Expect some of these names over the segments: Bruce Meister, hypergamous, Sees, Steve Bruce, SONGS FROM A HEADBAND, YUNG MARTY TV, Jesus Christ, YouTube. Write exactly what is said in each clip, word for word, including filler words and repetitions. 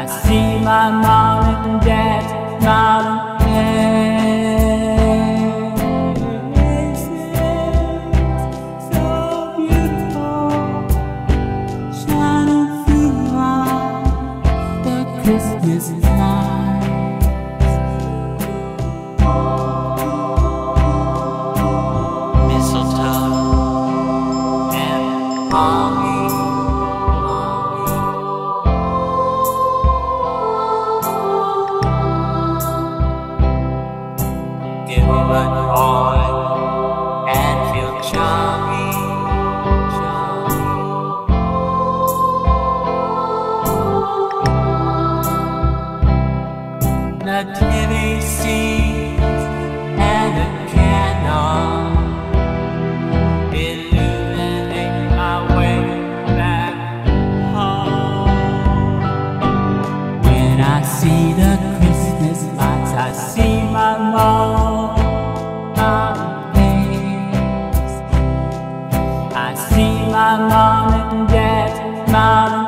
I see my mom and dad smiling at me. Faces so beautiful, shining through all the Christmas lights. Give me that oil and feel charming, charming. Nativity scenes and a candle illuminating my way back home. When I see the Christmas lights, I see my mom. My mom and dad smiling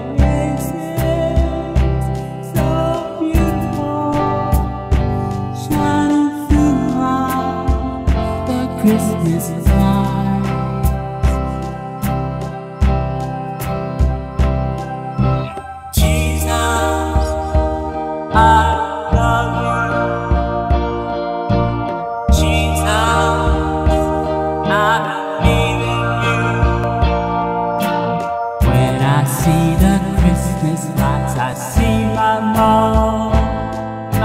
at me. Faces so beautiful, shining through all the Christmas lights. Jesus, I love you. I see my mom, my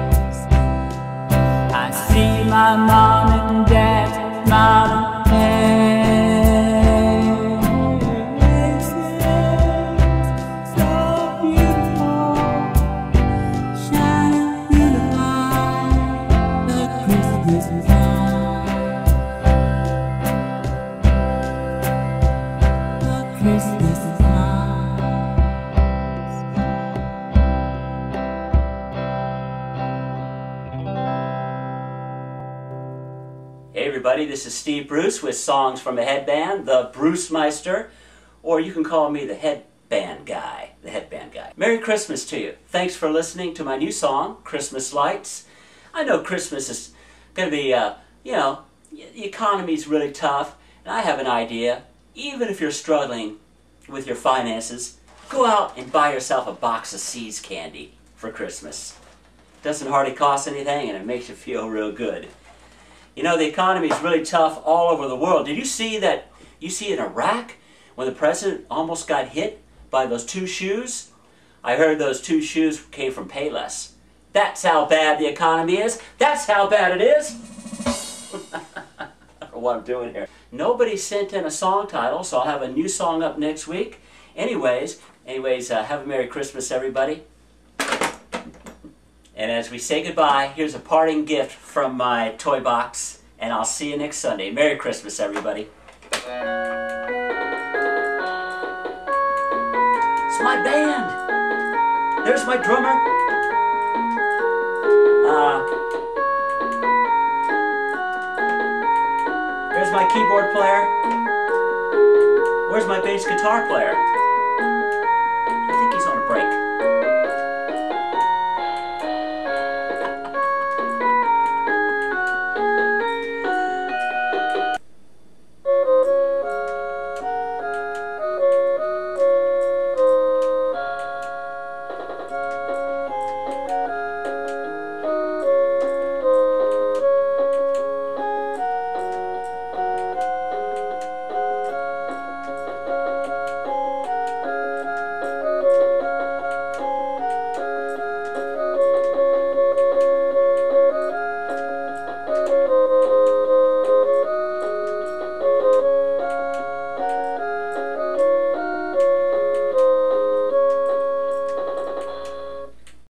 place. I see my mom and dad smiling at me. Faces so beautiful, shining through the light, the Christmas light. Hey everybody, this is Steve Bruce with Songs from a Headband, the Bruce Meister, or you can call me the Headband Guy, the Headband Guy. Merry Christmas to you. Thanks for listening to my new song, Christmas Lights. I know Christmas is going to be, uh, you know, the economy's really tough, and I have an idea. Even if you're struggling with your finances, go out and buy yourself a box of Sees candy for Christmas. Doesn't hardly cost anything, and it makes you feel real good. You know, the economy is really tough all over the world. Did you see that? You see in Iraq, when the president almost got hit by those two shoes? I heard those two shoes came from Payless. That's how bad the economy is. That's how bad it is. I don't know what I'm doing here. Nobody sent in a song title, so I'll have a new song up next week. Anyways, anyways, uh, have a Merry Christmas, everybody. And as we say goodbye, here's a parting gift from my toy box, and I'll see you next Sunday. Merry Christmas, everybody. It's my band. There's my drummer. Uh, there's my keyboard player. Where's my bass guitar player?